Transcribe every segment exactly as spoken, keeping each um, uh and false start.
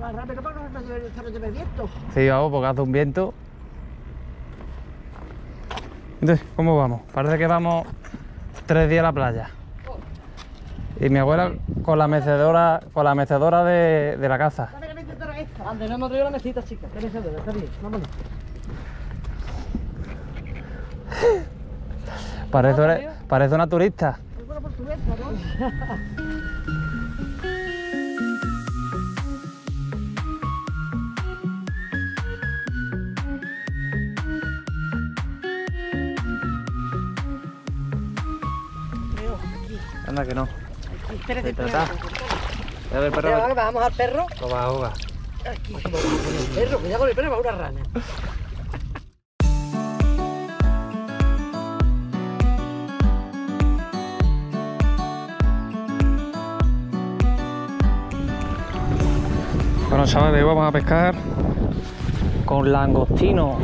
Más rápido que porque no lleve viento. Sí, vamos, porque hace un viento. Entonces, ¿cómo vamos? Parece que vamos tres días a la playa. Y mi abuela con la mecedora, con la mecedora de, de la casa. Antes no hemos traído la mesita, chica. ¿Qué mecedora? Está bien, vámonos. Parece, eres, parece una turista. Es buena portuguesa, ¿no? Anda que no. Espérate, espérate. Perro. Bajamos al perro. Lo va a ahogar. Aquí. El perro, cuidado con el perro, va una rana. Bueno, chavales, vamos a pescar con langostino.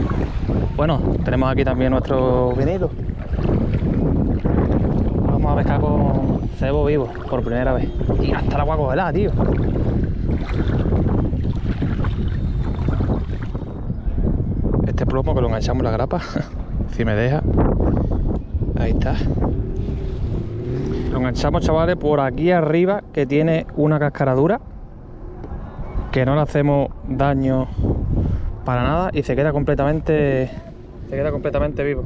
Bueno, tenemos aquí también nuestro vinito. Vamos a pescar con cebo vivo, por primera vez. Y hasta el agua congelada, tío. Este plomo que lo enganchamos en la grapa, si me deja. Ahí está. Lo enganchamos, chavales, por aquí arriba, que tiene una cáscara dura, que no le hacemos daño para nada y se queda completamente, se queda completamente vivo.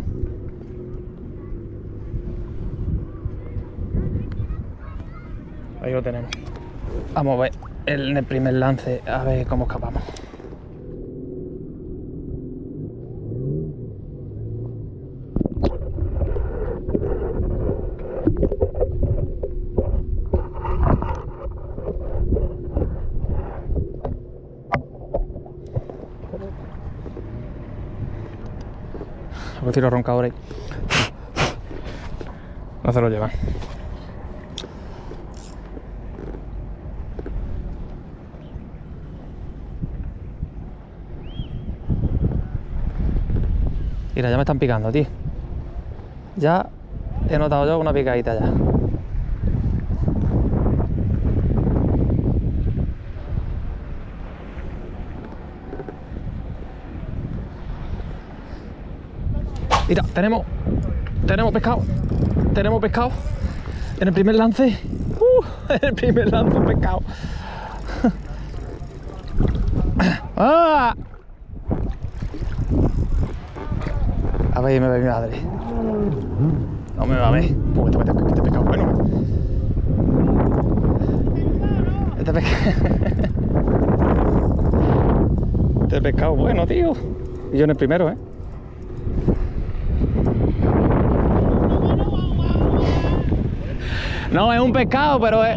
Ahí lo tenemos. Vamos a ver en el primer lance, a ver cómo escapamos. A ver si lo ronca ahora ahí. No se lo llevan. Mira, ya me están picando, tío. Ya he notado yo una picadita ya. Mira, tenemos... Tenemos pescado. Tenemos pescado. En el primer lance... Uh, en el primer lance un pescado. ¡Ah! A ver, me ve mi madre. No me va a ver. Porque te metes, que te he pescado. Bueno. Este pescado. Este pescado bueno, tío. Y yo en el primero, ¿eh? No, es un pescado, pero es...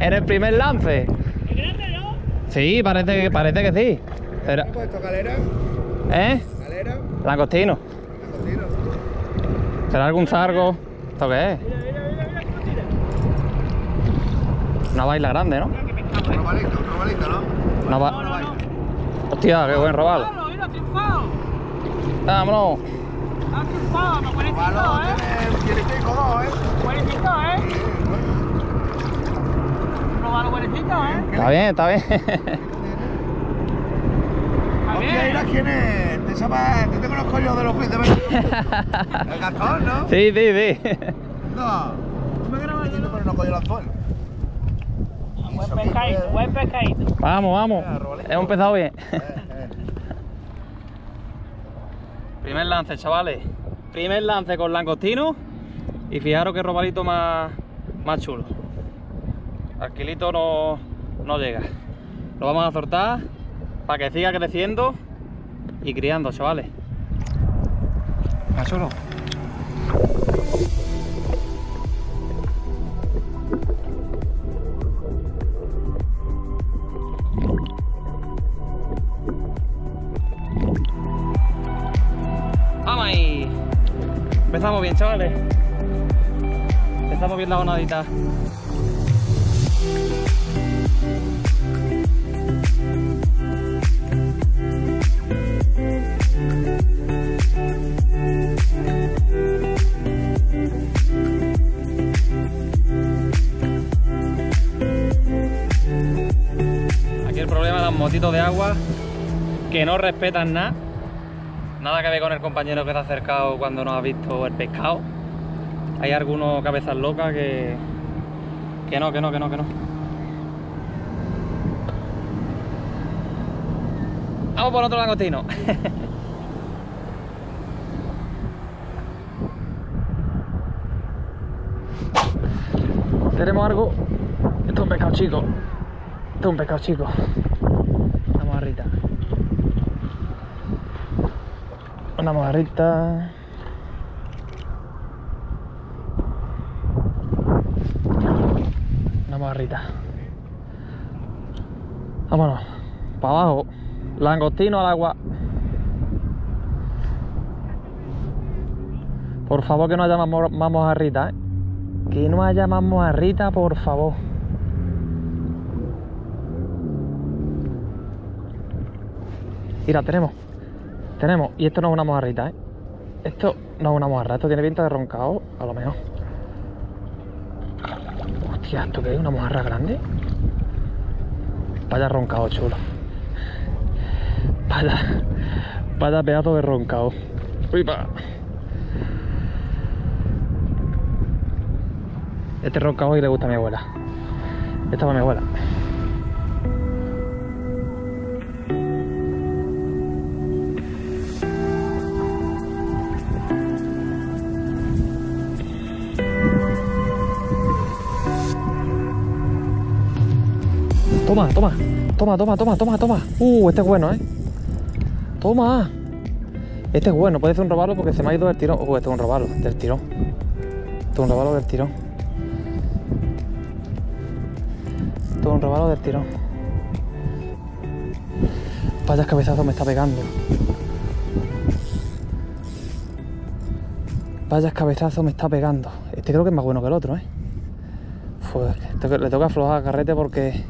En el primer lance. ¿Es grande, no? Sí, parece que, parece que sí. Pero... ¿Eh? Langostino. Langostino. ¿Será algún sargo? ¿Esto qué es? Mira, mira, mira, mira cómo tira. Una baila grande, ¿no? Un robalito, un robalito, ¿no? Una ba... no, no, no. Hostia, qué buen robalo. ¡Vámonos, mira, triunfado! ¡Vámonos! ¡Ha triunfado! ¡No, cuarenta y dos, eh! ¡Tiene cinco dos, eh! ¡Buenecito, eh! ¡Robalo, buenecito, eh! Está bien, está bien. ¿Quién es? ¿Te sabes? ¿Te conozco yo de los juicios? ¿El Gastón, no? Sí, sí, sí. No, tú me grabas el dedo, pero no cojo el Gastón. Buen pescadito, buen pescadito. Vamos, vamos. Hemos empezado bien. Eh, eh. Primer lance, chavales. Primer lance con langostino. Y fijaros qué robalito más, más chulo. Al kilito no, no llega. Lo vamos a soltar para que siga creciendo y criando, chavales. ¿Está solo? ¡Vamos ahí! Empezamos bien, chavales. Empezamos bien la bonadita. Thank you. unas motitos de agua que no respetan nada. Nada que ver con el compañero que se ha acercado cuando no ha visto el pescado. Hay algunos cabezas locas que... Que no, que no, que no, que no. Vamos por otro langostino. Tenemos algo. Esto es un pescado chico. Esto es un pescado chico. Una mojarrita. Una mojarrita. Una mojarrita. Vámonos. Para abajo. Langostino al agua. Por favor, que no haya más, más mojarrita, ¿eh? Que no haya más mojarrita, por favor. Mira, tenemos. Tenemos. Y esto no es una mojarrita, ¿eh? Esto no es una mojarra. Esto tiene pinta de roncao, a lo mejor. Hostia, ¿esto qué es? ¿Una mojarra grande? Vaya roncao, chulo. Vaya, vaya pedazo de roncao. Uy, pa. Este roncao hoy le gusta a mi abuela. Esta va a mi abuela. Toma, toma, toma, toma, toma, toma, toma. Uh, este es bueno, eh. ¡Toma! Este es bueno, puede ser un robalo porque se me ha ido del tirón. Uh, este es un robalo del tirón. Este es un robalo del tirón. Este es un robalo del tirón. Vaya cabezazo me está pegando. Vaya cabezazo me está pegando. Este creo que es más bueno que el otro, ¿eh? Fue, este, le toca aflojar carrete porque...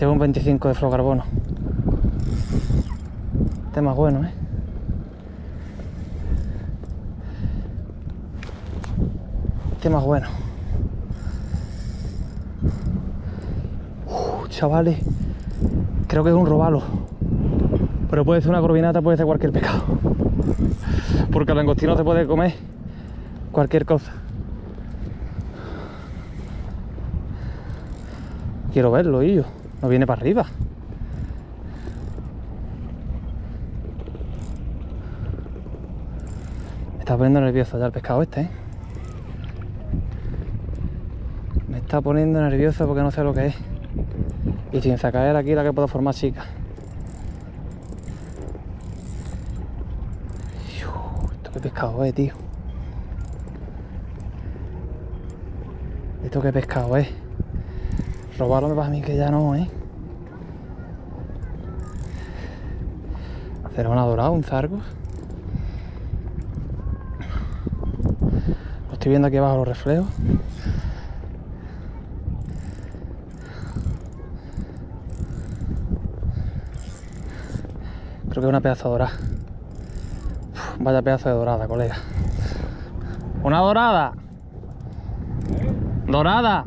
Llevo un veinticinco de fluorocarbono. Este es más bueno, ¿eh? Este es más bueno. Uf, chavales. Creo que es un robalo. Pero puede ser una corvinata, puede ser cualquier pescado. Porque el langostino se puede comer cualquier cosa. Quiero verlo, y yo. No viene para arriba. Me está poniendo nervioso ya el pescado este, ¿eh? Me está poniendo nervioso porque no sé lo que es. Y sin sacar aquí la que puedo formar, chica. Esto qué pescado es, tío. Esto qué pescado es. Robarlo me pasa a mí que ya no, ¿eh? ¿Será una dorada, un zargo? Lo estoy viendo aquí abajo los reflejos. Creo que es una pedazo de dorada. Uf, vaya pedazo de dorada, colega. ¡Una dorada! ¡Dorada!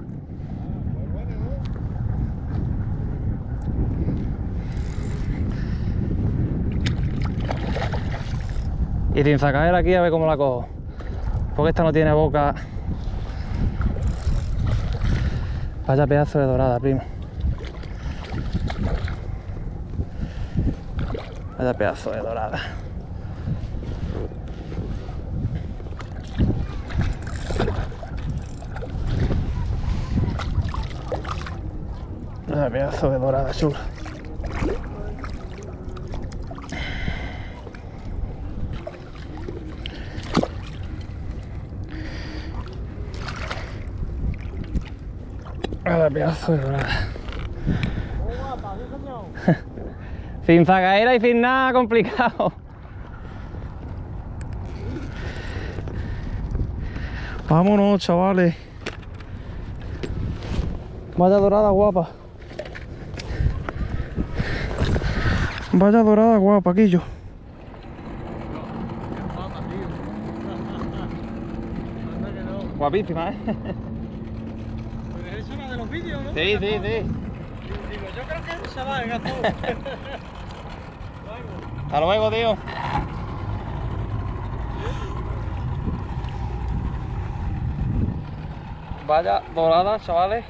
Y sin sacar aquí a ver cómo la cojo. Porque esta no tiene boca. Vaya pedazo de dorada, primo. Vaya pedazo de dorada. Vaya pedazo de dorada, chula. Cada pedazo de dorada. Sin zacaera y sin nada complicado. Vámonos, chavales. Vaya dorada guapa. Vaya dorada guapa, Quillo. Guapísima, ¿eh? Sí, sí, sí. Digo, yo creo que se va el gato. Hasta luego, tío. Vaya dorada, chavales.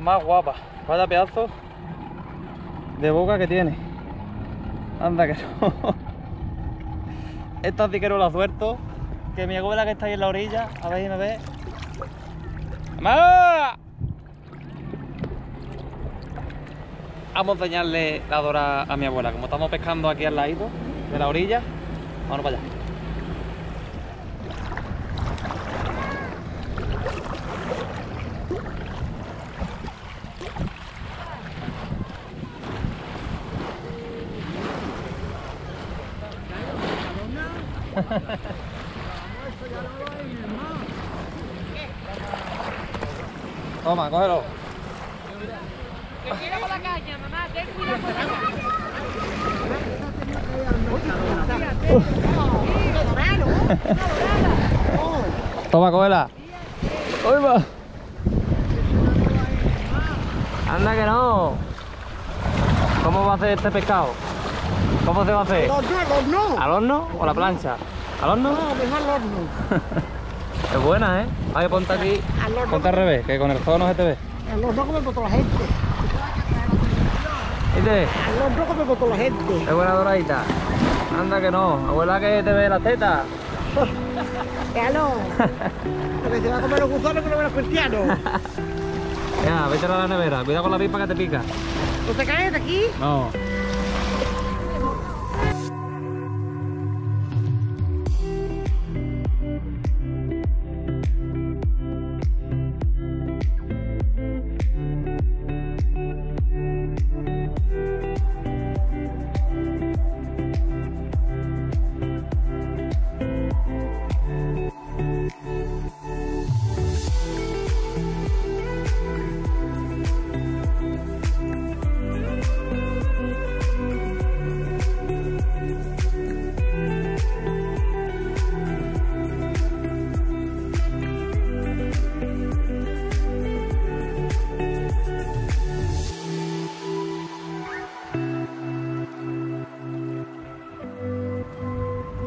Más guapa. Vaya pedazo de boca que tiene. Anda que no. Esta sí que no la suelto. Que mi abuela que está ahí en la orilla. A ver si me ve. ¡Mamá! Vamos a enseñarle la dorada a mi abuela. Como estamos pescando aquí al ladito de la orilla. Vamos para allá. Toma, cógelo. Que quiero con la caña, mamá, ten cuidado con la caña. Toma, cógela. Uy, va. Anda que no. ¿Cómo va a hacer este pescado? ¿Cómo se va a hacer? Al horno. ¿Al horno o la plancha? ¿Al horno? No, mejor al horno. Es buena, ¿eh? Hay que ponte aquí, ponte al revés, que con el sol no se te ve. Al horno come con toda la gente. ¿Viste? Al horno come con toda la gente. Es buena doradita. Anda que no, abuela que te ve las tetas. Ya no. Porque se va a comer los gusanos que no ven los cristianos. Ya, vete a la nevera, cuidado con la pipa que te pica. ¿No te caes de aquí? No.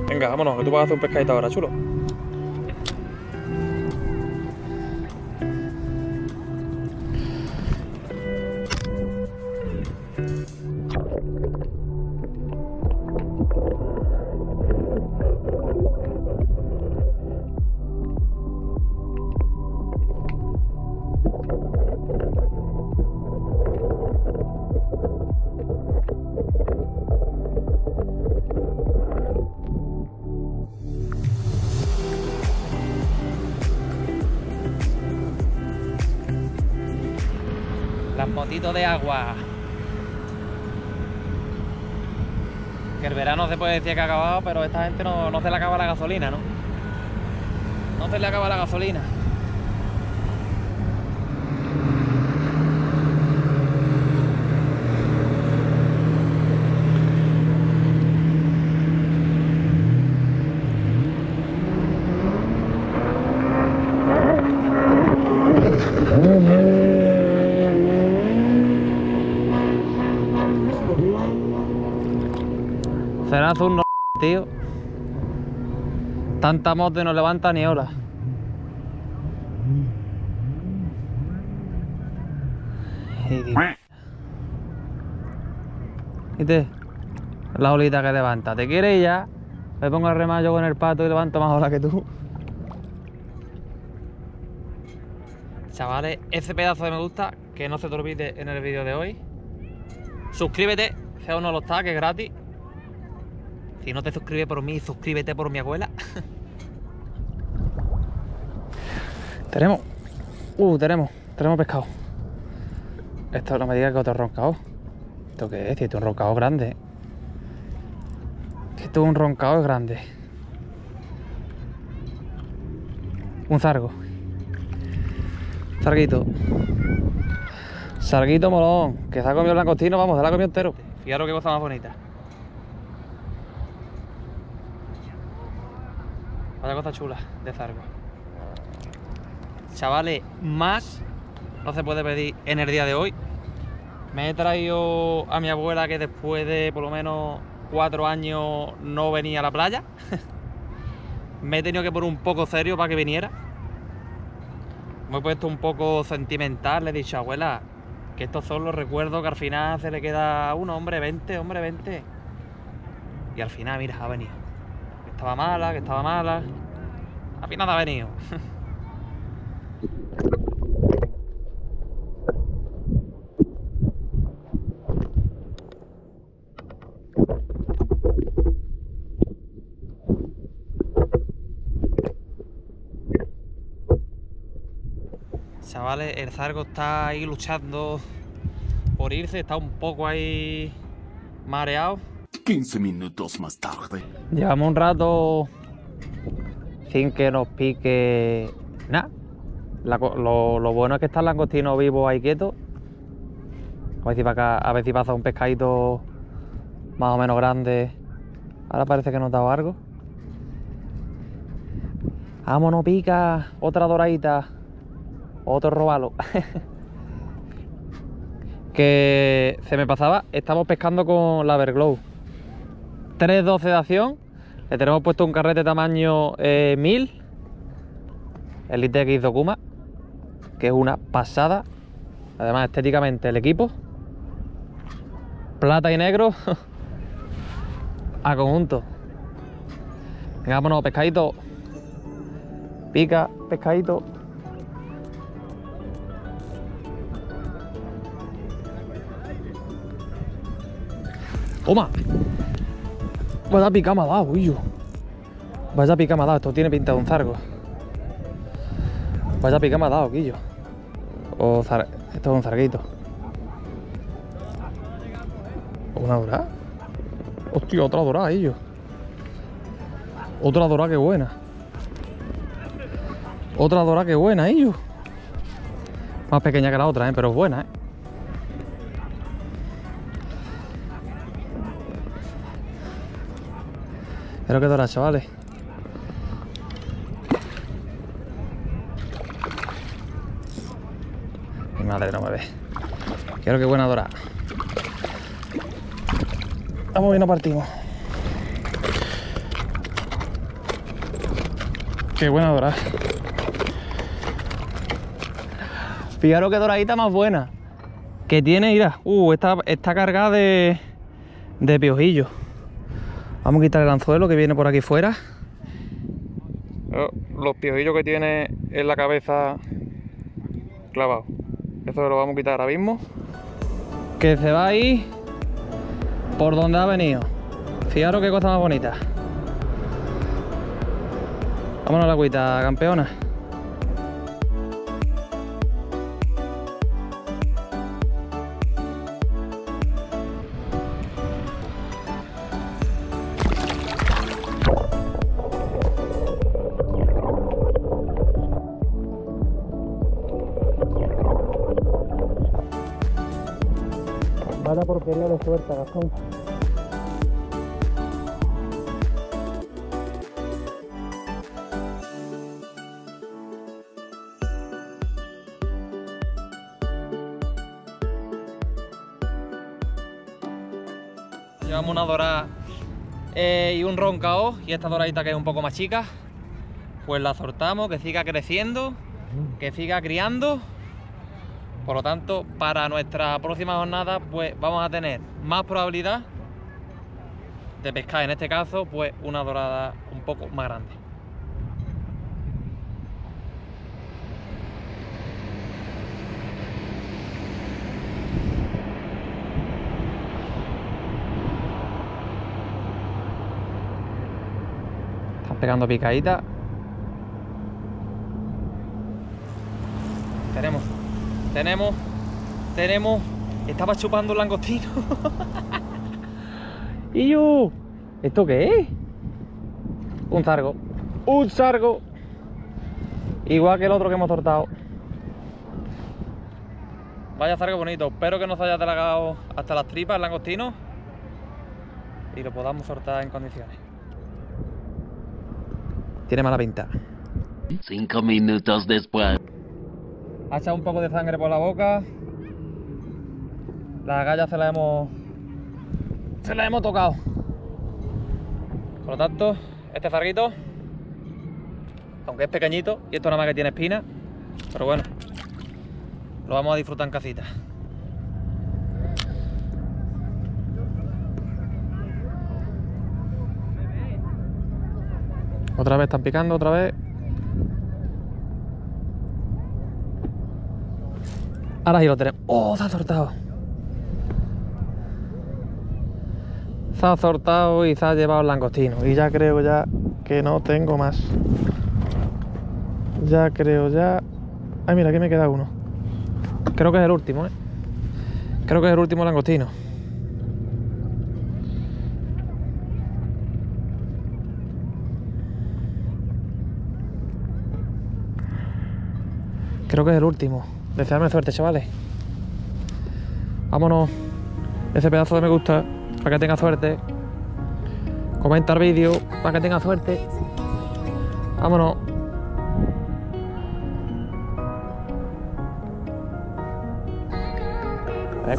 Venga, vámonos, que tú vas a hacer un pescadito ahora, chulo. Motito de agua, que el verano se puede decir que ha acabado, pero esta gente no, no se le acaba la gasolina, ¿no? No se le acaba la gasolina. Será turno, tío. Tanta moto y no levanta ni ola. ¿Viste? La olita que levanta. ¿Te quieres ya? Me pongo el remallo con el pato y levanto más ola que tú. Chavales, ese pedazo de me gusta que no se te olvide en el vídeo de hoy. Suscríbete, si aún no lo está, que es gratis. Si no te suscribes por mí, suscríbete por mi abuela. Tenemos. Uh, tenemos. Tenemos pescado. Esto no me diga que otro roncao. ¿Esto qué es? Esto es un roncao grande. Esto es un roncao grande. Un zargo. Sarguito. Sarguito molón. Que se ha comido el langostino, vamos, se la ha comido entero. Fijaros qué cosa más bonita. Otra cosa chula de zargo. Chavales, más no se puede pedir en el día de hoy. Me he traído a mi abuela, que después de por lo menos cuatro años no venía a la playa. Me he tenido que poner un poco serio para que viniera. Me he puesto un poco sentimental, le he dicho, abuela, que estos son los recuerdos que al final se le queda a uno, hombre, vente, hombre, vente. Y al final, mira, ha venido. Que estaba mala, que estaba mala. Al final ha venido. Chavales, el Zarco está ahí luchando por irse, está un poco ahí mareado. quince minutos más tarde. Llevamos un rato sin que nos pique nada. Lo, lo bueno es que está el langostino vivo ahí quieto. A ver si acá, a ver si pasa un pescadito más o menos grande. Ahora parece que nos da algo. Vámonos, pica, otra doradita. Otro robalo. Que se me pasaba, estamos pescando con la EVERGLOW. tres doce de acción. Le tenemos puesto un carrete tamaño eh, mil. El I T X de OKUMA. Que es una pasada. Además, estéticamente, el equipo. Plata y negro. A conjunto. Venga, vámonos, pescadito. Pica, pescadito. ¡Toma! Vaya pica me ha dado, uy, yo. Vaya pica me ha dado, esto tiene pinta de un zarco. Vaya pica me ha dado, Guillo. O zar... Esto es un zarguito. ¿Una dorada? Hostia, otra dorada, Guillo. Otra dorada, que buena. Otra dorada, que buena, Guillo. Más pequeña que la otra, ¿eh? Pero es buena, ¿eh? Creo que dorada, chavales. Mi madre no me ve. Creo que buena dorada. Vamos bien, no partimos. Qué buena dorada. Fijaros que doradita más buena. Que tiene, mira. Uh, está, está cargada de, de piojillos. Vamos a quitar el anzuelo que viene por aquí fuera. Los piojillos que tiene en la cabeza clavado. Eso lo vamos a quitar ahora mismo. Que se va a ir por donde ha venido. Fijaros qué cosa más bonita. Vámonos a la agüita, campeona. Vaya porquería de suerte, Gastón. Llevamos una dorada eh, y un roncao, y esta doradita que es un poco más chica, pues la soltamos, que siga creciendo, que siga criando. Por lo tanto, para nuestra próxima jornada, pues vamos a tener más probabilidad de pescar, en este caso, pues una dorada un poco más grande. Están pegando picaditas. Tenemos. Tenemos, tenemos, estaba chupando el langostino. Y yo, ¿esto qué es? Un zargo, un zargo. Igual que el otro que hemos tortado. Vaya zargo bonito, espero que nos haya tragado hasta las tripas el langostino y lo podamos soltar en condiciones. Tiene mala pinta. Cinco minutos después. Ha echado un poco de sangre por la boca. las gallas se las hemos se las hemos tocado. Por lo tanto, este farguito, aunque es pequeñito y esto nada más que tiene espinas, pero bueno, lo vamos a disfrutar en casita. Otra vez están picando, otra vez. Ahora sí lo tenemos. ¡Oh, se ha soltado! Se ha soltado y se ha llevado el langostino. Y ya creo ya que no tengo más. Ya creo ya... Ay, mira, aquí me queda uno. Creo que es el último, ¿eh? Creo que es el último langostino. Creo que es el último. Deseadme suerte, chavales. Vámonos. Ese pedazo de me gusta para que tenga suerte. Comenta el vídeo para que tenga suerte. Vámonos.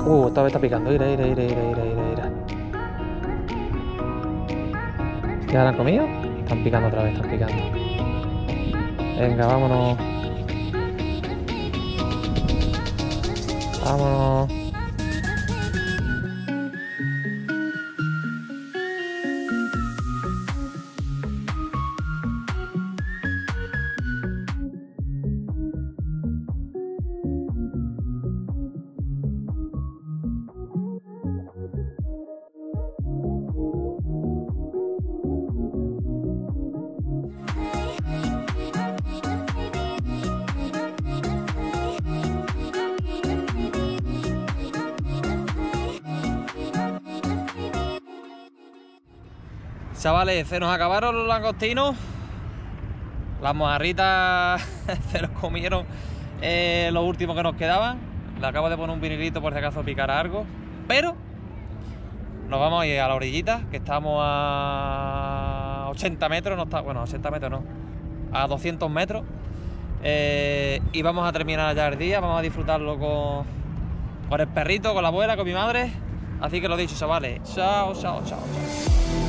Uh, esta vez está picando. Ira, ira, ira, ira, ira, ira. ¿Ya la han comido? Están picando otra vez, están picando. Venga, vámonos. Vámonos. Chavales, se nos acabaron los langostinos, las mojarritas se los comieron eh, los últimos que nos quedaban. Le acabo de poner un vinilito por si acaso picara algo, pero nos vamos a ir a la orillita, que estamos a ochenta metros, no está, bueno, ochenta metros no, a doscientos metros, eh, y vamos a terminar ya el día, vamos a disfrutarlo con, con el perrito, con la abuela, con mi madre, así que lo dicho, chavales, chao, chao, chao, chao.